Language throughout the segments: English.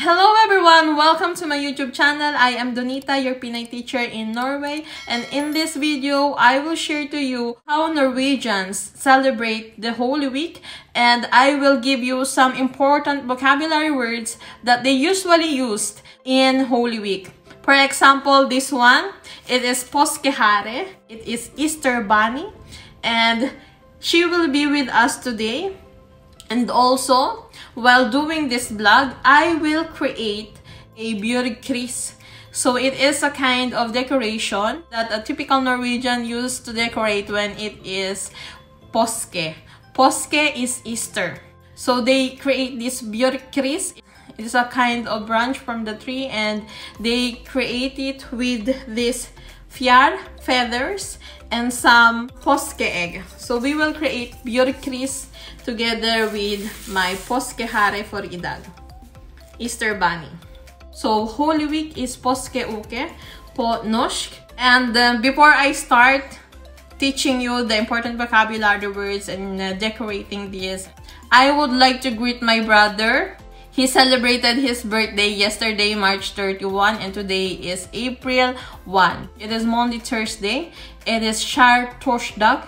Hello everyone! Welcome to my YouTube channel. I am Donita, your Pinay teacher in Norway, and in this video, I will share to you how Norwegians celebrate the Holy Week, and I will give you some important vocabulary words that they usually used in Holy Week. For example, this one, it is påskehare, it is Easter Bunny, and she will be with us today. And also, while doing this vlog, I will create a bjørkris. So it is a kind of decoration that a typical Norwegian used to decorate when it is påske. Påske is Easter. So they create this bjørkris. It is a kind of branch from the tree, and they create it with this fjær, feathers, and some påskeegg. So we will create bjørkris together with my påskehare for i dag, Easter Bunny. So Holy Week is påskeuke på norsk. And before I start teaching you the important vocabulary words and decorating this, I would like to greet my brother. He celebrated his birthday yesterday, March 31, and today is April 1. It is Monday, Thursday. It is Skjærtorsdag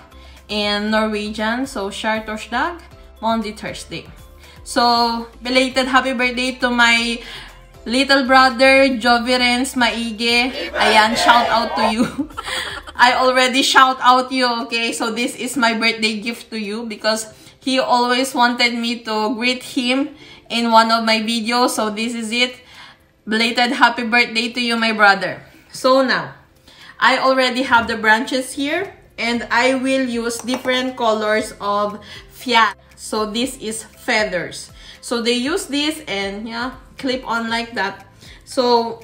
in Norwegian, so Skjærtorsdag, Monday, Thursday. So belated happy birthday to my little brother, Jovirens Maigi. Ayan, shout out to you. I already shout out you, okay? So this is my birthday gift to you because he always wanted me to greet him in one of my videos, so this is it. Belated happy birthday to you, my brother. So now, I already have the branches here, and I will use different colors of fjær. So this is feathers. So they use this and yeah, clip on like that. So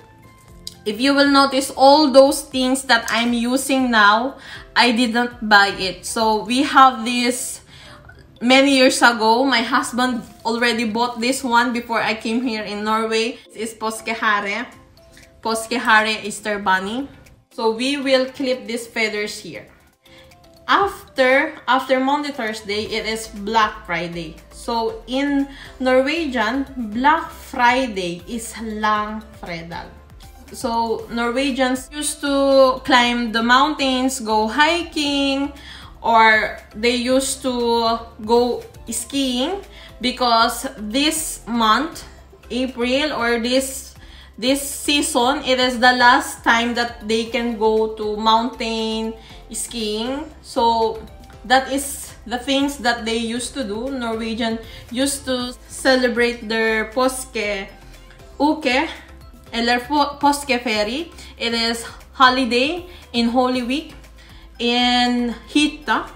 if you will notice, all those things that I'm using now, I didn't buy it. So we have this. Many years ago, my husband already bought this one before I came here in Norway. This is påskehare. Påskehare, Easter Bunny. So we will clip these feathers here. After Monday, Thursday, it is Black Friday. So in Norwegian, Black Friday is Langfredag. So Norwegians used to climb the mountains, go hiking, or they used to go skiing because this month, April, or this season, it is the last time that they can go to mountain skiing. So that is the things that they used to do. Norwegian used to celebrate their påskeuke eller poskeferi. It is holiday in Holy Week. In hita,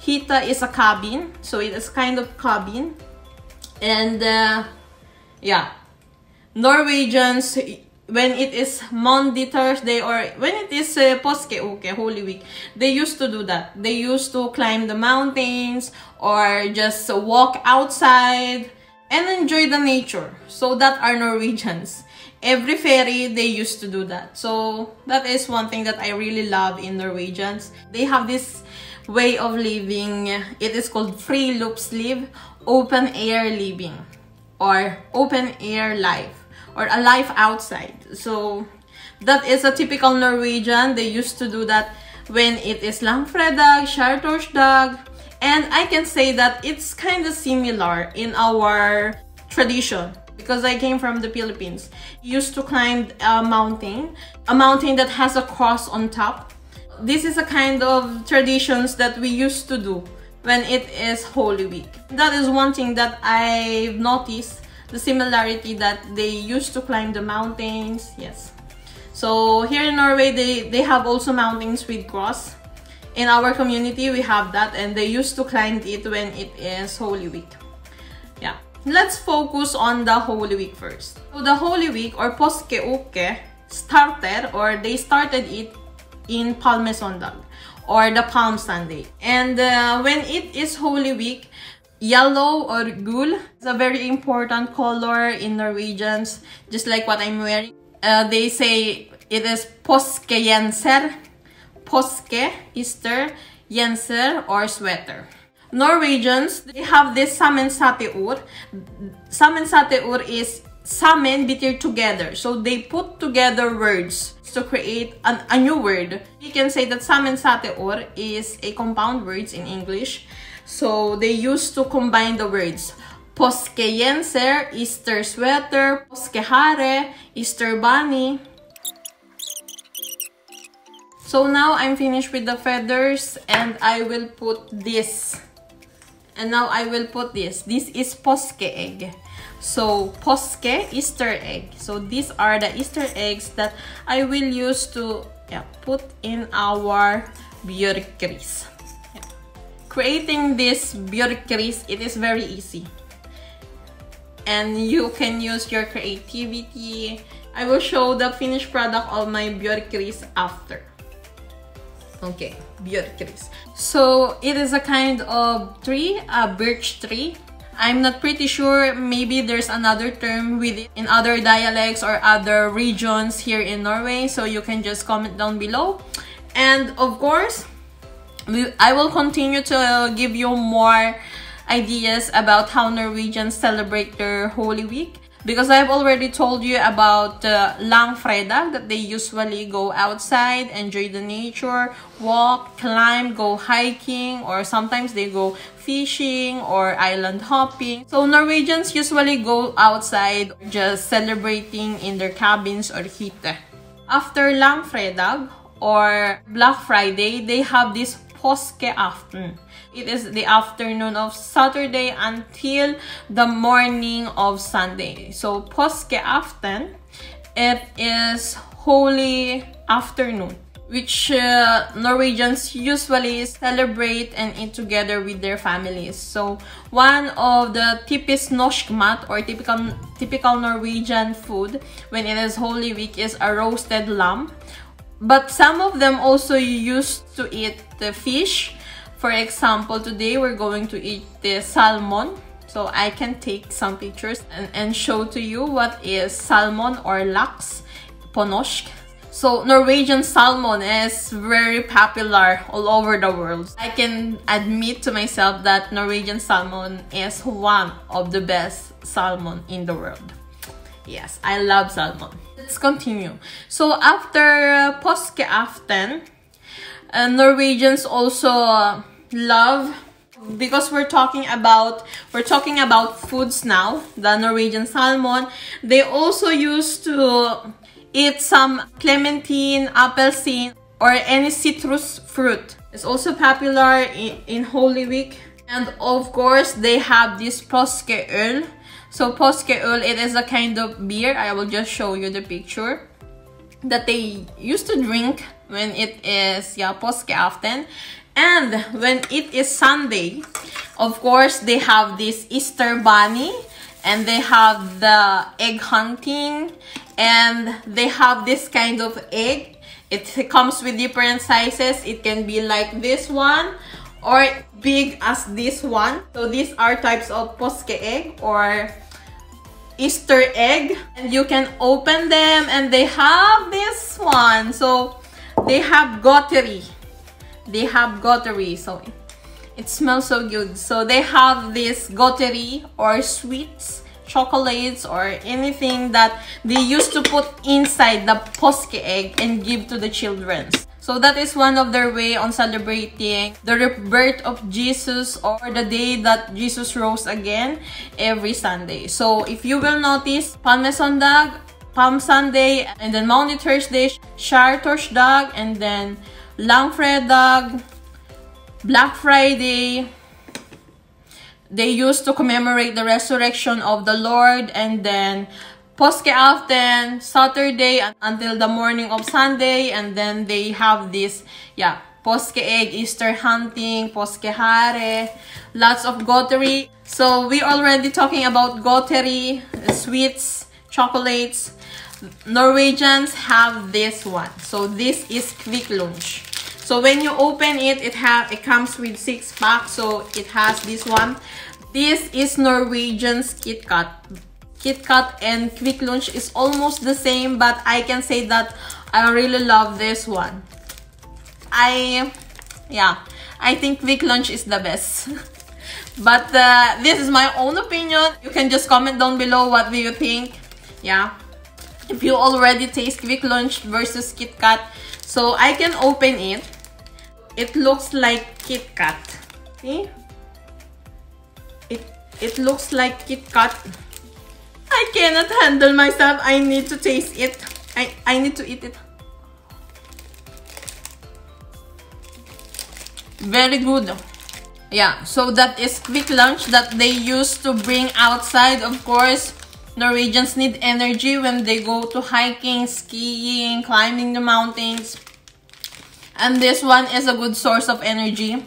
hita is a cabin, so it is kind of cabin, and yeah, Norwegians, when it is Monday, Thursday, or when it is påskeuke, Holy Week, they used to do that. They used to climb the mountains or just walk outside and enjoy the nature. So that are Norwegians. Every ferry, they used to do that. So that is one thing that I really love in Norwegians. They have this way of living. It is called friluftsliv, open air living, or open air life, or a life outside. So that is a typical Norwegian. They used to do that when it is Langfredag, Skjærtorsdag, and I can say that it's kind of similar in our tradition. Because I came from the Philippines, used to climb a mountain that has a cross on top. This is a kind of traditions that we used to do when it is Holy Week. That is one thing that I've noticed, the similarity that they used to climb the mountains, yes. So here in Norway, they have also mountains with cross. In our community, we have that, and they used to climb it when it is Holy Week, yeah. Let's focus on the Holy Week first. So the Holy Week or påskeuke they started it in Palmesøndag or the Palm Sunday. And when it is Holy Week, yellow or gul is a very important color in Norwegians, just like what I'm wearing. They say it is påskegenser, påske, Easter, genser or sweater. Norwegians, they have this sammensatte ord. Sammensatte ord is Sammen betyder together, so they put together words to create a new word. You can say that sammensatte ord is a compound words in English, so they used to combine the words. Påskegenser, Easter sweater, påskehare, Easter bunny. So now I'm finished with the feathers and I will put this. And now I will put this. This is påskeegg. So påske, Easter egg. So these are the Easter eggs that I will use to put in our bjørkris. Creating this bjørkris, it is very easy. And you can use your creativity. I will show the finished product of my bjørkris after. Okay, bjørkris. So it is a kind of tree, a birch tree. I'm not pretty sure, maybe there's another term with it in other dialects or other regions here in Norway, so you can just comment down below. And of course, I will continue to give you more ideas about how Norwegians celebrate their Holy Week, because I've already told you about Langfredag, that they usually go outside, enjoy the nature, walk, climb, go hiking, or sometimes they go fishing or island hopping. So Norwegians usually go outside, just celebrating in their cabins or hita. After Langfredag or Black Friday, they have this Påskeaften. It is the afternoon of Saturday until the morning of Sunday. So Påskeaften, it is holy afternoon, which Norwegians usually celebrate and eat together with their families. So one of the typiske norsk mat, or typical Norwegian food when it is Holy Week, is a roasted lamb. But some of them also used to eat the fish. For example, today we're going to eat the salmon. So I can take some pictures and show to you what is salmon or laks på norsk. So Norwegian salmon is very popular all over the world. I can admit to myself that Norwegian salmon is one of the best salmon in the world. Yes, I love salmon. Let's continue. So after Påskeaften, Norwegians also love, because we're talking about foods now, the Norwegian salmon. They also used to eat some clementine, apelsine, or any citrus fruit. It's also popular in Holy Week. And of course, they have this Påske Øl. So Påske Øl, it is a kind of beer. I will just show you the picture that they used to drink when it is Påskeaften. And when it is Sunday, of course, they have this Easter bunny, and they have the egg hunting, and they have this kind of egg. It comes with different sizes. It can be like this one, or big as this one. So these are types of påskeegg or Easter egg, and you can open them, and they have this one. So they have godteri. They have godteri. So it smells so good. So they have this godteri or sweets, chocolates, or anything that they used to put inside the påskeegg and give to the children. So that is one of their way on celebrating the rebirth of Jesus, or the day that Jesus rose again, every Sunday. So if you will notice, Palmesøndag, Palm Sunday, and then Monday, Thursday, Skjærtorsdag, and then Langfredag, Black Friday. They used to commemorate the resurrection of the Lord, and then Påskeaften, Saturday until the morning of Sunday, and then they have this påskeegg, Easter hunting, påskehare, lots of godteri. So we already talking about godteri, sweets, chocolates. Norwegians have this one. So this is Kvikk Lunsj. So when you open it, it comes with 6 packs. So it has this one. This is Norwegians Kit Kat. Kit Kat and Kvikk Lunsj is almost the same, but I can say that I really love this one. I think Kvikk Lunsj is the best. But this is my own opinion. You can just comment down below what do you think. Yeah, if you already taste Kvikk Lunsj versus Kit Kat, so I can open it. It looks like Kit Kat. See? It looks like Kit Kat. I cannot handle myself. I need to taste it. I need to eat it. Very good. Yeah, so that is Kvikk Lunsj that they used to bring outside. Of course, Norwegians need energy when they go to hiking, skiing, climbing the mountains. And this one is a good source of energy.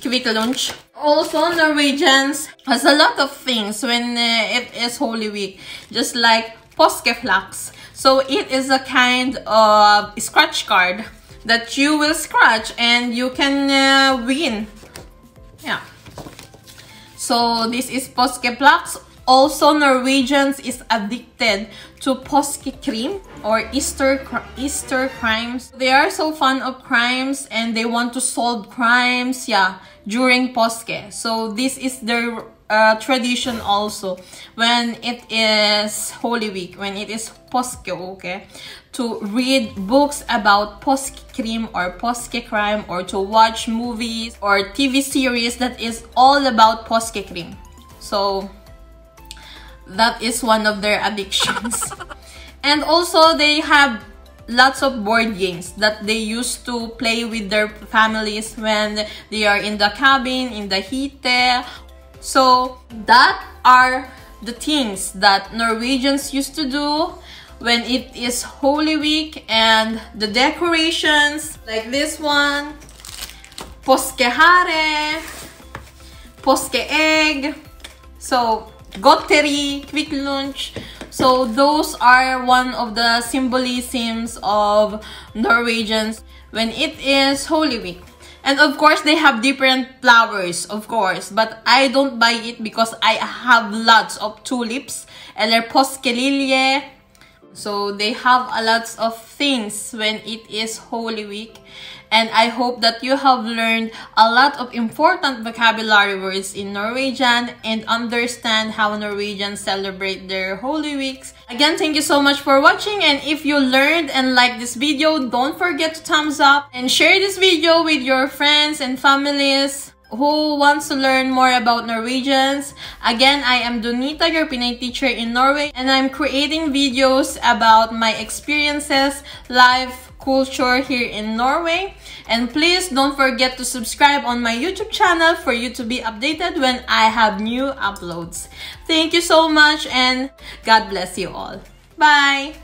Kvikk Lunsj. Also, Norwegians has a lot of things when it is Holy Week, just like poskeflax. So it is a kind of scratch card that you will scratch and you can win. Yeah. So this is påskeflax. Also, Norwegians is addicted to påskekrim or Easter crimes. They are so fond of crimes and they want to solve crimes, yeah, during påske. So this is their tradition also when it is Holy Week, when it is Påskeuke, to read books about påskekrim or påskekrime, or to watch movies or TV series that is all about påskekrim. So that is one of their addictions. And also they have lots of board games that they used to play with their families when they are in the cabin, in the hita. So that are the things that Norwegians used to do when it is Holy Week, and the decorations like this one, påskehare, påskeegg, so godteri, Kvikk Lunsj. So those are one of the symbolisms of Norwegians when it is Holy Week. And of course they have different flowers, of course, but I don't buy it because I have lots of tulips and their påskeliljer. So they have a lot of things when it is Holy Week. And I hope that you have learned a lot of important vocabulary words in Norwegian and understand how Norwegians celebrate their Holy Weeks. Again, thank you so much for watching, and if you learned and liked this video, don't forget to thumbs up and share this video with your friends and families who wants to learn more about Norwegians. Again, I am Donita, your Pinay teacher in Norway, and I'm creating videos about my experiences, life, culture here in Norway. And please don't forget to subscribe on my YouTube channel for you to be updated when I have new uploads. Thank you so much and God bless you all. Bye!